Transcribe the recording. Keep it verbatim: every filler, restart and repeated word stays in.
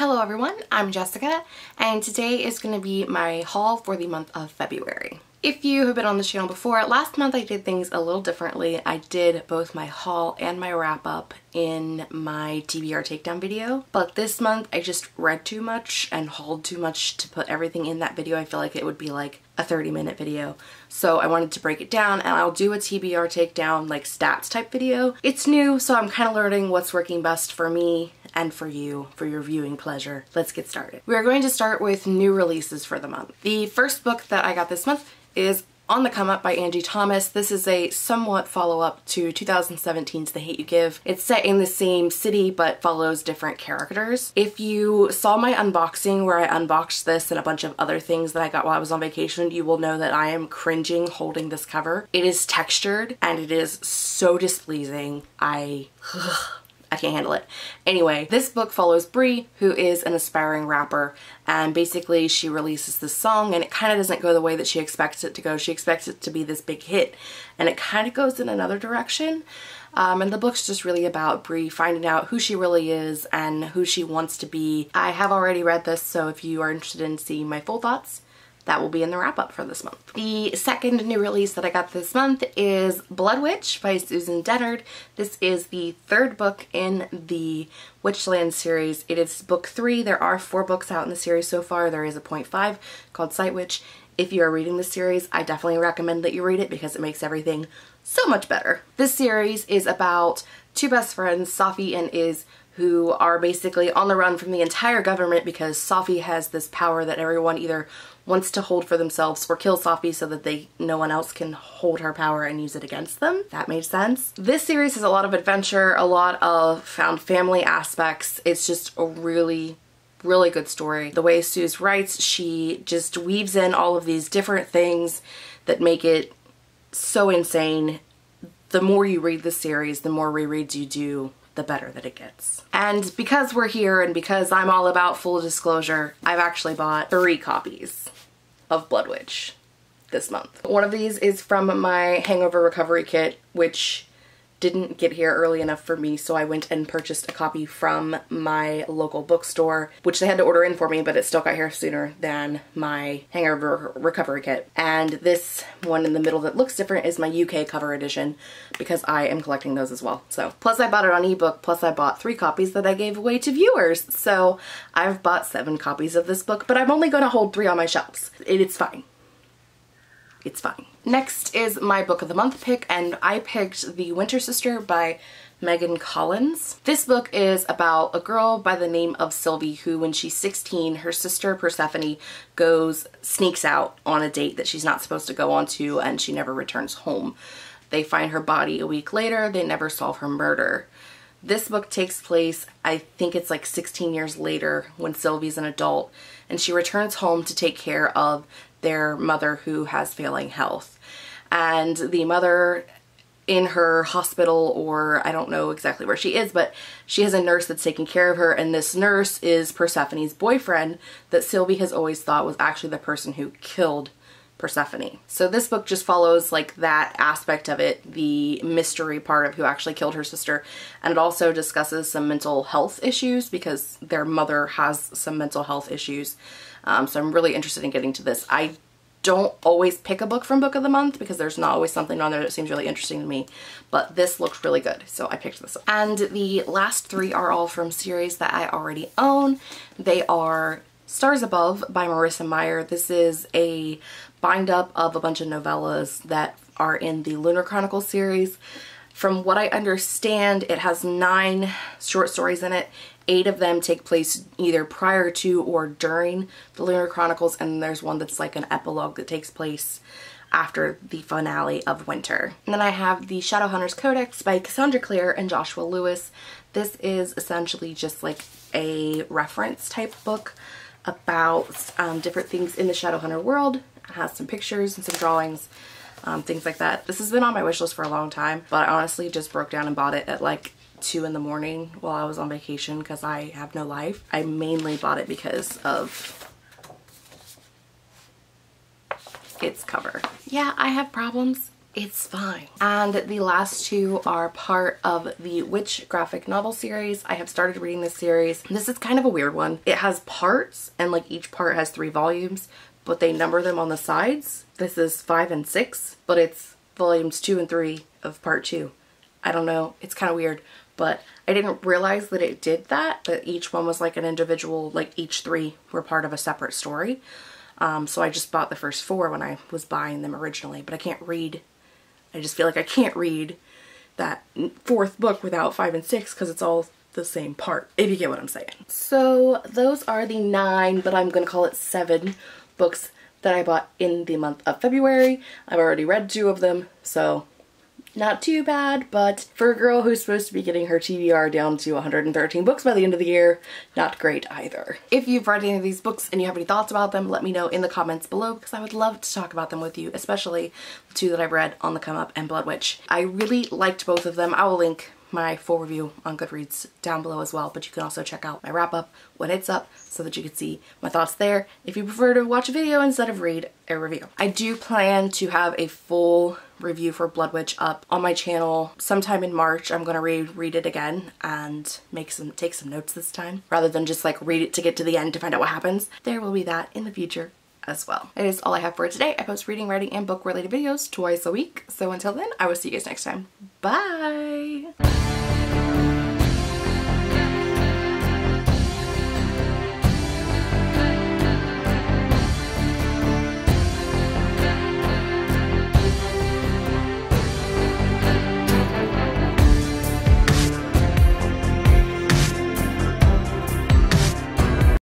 Hello everyone, I'm Jessica, and today is going to be my haul for the month of February. If you have been on this channel before, last month I did things a little differently. I did both my haul and my wrap up in my T B R takedown video, but this month I just read too much and hauled too much to put everything in that video. I feel like it would be like a thirty minute video, so I wanted to break it down, and I'll do a T B R takedown like stats type video. It's new, so I'm kind of learning what's working best for me and for you, for your viewing pleasure. Let's get started. We are going to start with new releases for the month. The first book that I got this month is On the Come Up by Angie Thomas. This is a somewhat follow-up to two thousand seventeen's The Hate You Give. It's set in the same city but follows different characters. If you saw my unboxing where I unboxed this and a bunch of other things that I got while I was on vacation, you will know that I am cringing holding this cover. It is textured and it is so displeasing. I... I can't handle it. Anyway, this book follows Bree, who is an aspiring rapper, and basically she releases this song and it kind of doesn't go the way that she expects it to go. She expects it to be this big hit and it kind of goes in another direction. Um, and the book's just really about Bree finding out who she really is and who she wants to be. I have already read this, so if you are interested in seeing my full thoughts, that will be in the wrap up for this month. The second new release that I got this month is Blood Witch by Susan Dennard. This is the third book in the Witchland series. It is book three. There are four books out in the series so far. There is a point five called Sight Witch. If you are reading this series, I definitely recommend that you read it because it makes everything so much better. This series is about two best friends, Safi and Iz, who are basically on the run from the entire government because Safi has this power that everyone either wants to hold for themselves or kill Safi so that they no one else can hold her power and use it against them. That made sense. This series has a lot of adventure, a lot of found family aspects. It's just a really, really good story. The way Suze writes, she just weaves in all of these different things that make it so insane. The more you read the series, the more rereads you do, the better that it gets. And because we're here and because I'm all about full disclosure, I've actually bought three copies of Blood Witch this month. One of these is from my hangover recovery kit, which didn't get here early enough for me, so I went and purchased a copy from my local bookstore, which they had to order in for me, but it still got here sooner than my hangover recovery kit. And this one in the middle that looks different is my U K cover edition, because I am collecting those as well. So, plus I bought it on ebook, plus I bought three copies that I gave away to viewers. So I've bought seven copies of this book, but I'm only gonna hold three on my shelves. It's fine. It's fine. Next is my book of the month pick, and I picked The Winter Sister by Megan Collins. This book is about a girl by the name of Sylvie who, when she's sixteen, her sister Persephone goes, sneaks out on a date that she's not supposed to go on to, and she never returns home. They find her body a week later. They never solve her murder. This book takes place, I think it's like sixteen years later, when Sylvie's an adult, and she returns home to take care of their mother who has failing health. And the mother in her hospital, or I don't know exactly where she is, but she has a nurse that's taking care of her, and this nurse is Persephone's boyfriend that Sylvie has always thought was actually the person who killed Persephone. So this book just follows like that aspect of it, the mystery part of who actually killed her sister, and it also discusses some mental health issues because their mother has some mental health issues. Um, so I'm really interested in getting to this. I don't always pick a book from Book of the Month because there's not always something on there that seems really interesting to me, but this looks really good, so I picked this up. And the last three are all from series that I already own. They are Stars Above by Marissa Meyer. This is a bind up of a bunch of novellas that are in the Lunar Chronicles series. From what I understand, it has nine short stories in it. Eight of them take place either prior to or during the Lunar Chronicles, and there's one that's like an epilogue that takes place after the finale of Winter. And then I have the Shadowhunters Codex by Cassandra Clare and Joshua Lewis. This is essentially just like a reference type book about um, different things in the Shadowhunter world. It has some pictures and some drawings, um, things like that. This has been on my wish list for a long time, but I honestly just broke down and bought it at like two in the morning while I was on vacation because I have no life. I mainly bought it because of its cover. Yeah, I have problems. it's fine. And the last two are part of the Witch graphic novel series. I have started reading this series. This is kind of a weird one. It has parts, and like each part has three volumes, but they number them on the sides. This is five and six, but it's volumes two and three of part two. I don't know, it's kind of weird, but I didn't realize that it did that, that each one was like an individual, like each three were part of a separate story. Um, so I just bought the first four when I was buying them originally, but I can't read. I just feel like I can't read that fourth book without five and six because it's all the same part, if you get what I'm saying. So those are the nine, but I'm going to call it seven books that I bought in the month of February. I've already read two of them, so not too bad, but for a girl who's supposed to be getting her T B R down to one hundred thirteen books by the end of the year, not great either. If you've read any of these books and you have any thoughts about them, let me know in the comments below because I would love to talk about them with you, especially the two that I've read, On the Come Up and Blood Witch. I really liked both of them. I will link my full review on Goodreads down below as well, but you can also check out my wrap up when it's up so that you can see my thoughts there if you prefer to watch a video instead of read a review. I do plan to have a full review for Blood Witch up on my channel sometime in March. I'm gonna reread it again and make some take some notes this time rather than just like read it to get to the end to find out what happens. There will be that in the future as well. It is all I have for today. I post reading, writing, and book related videos twice a week. So until then, I will see you guys next time. Bye!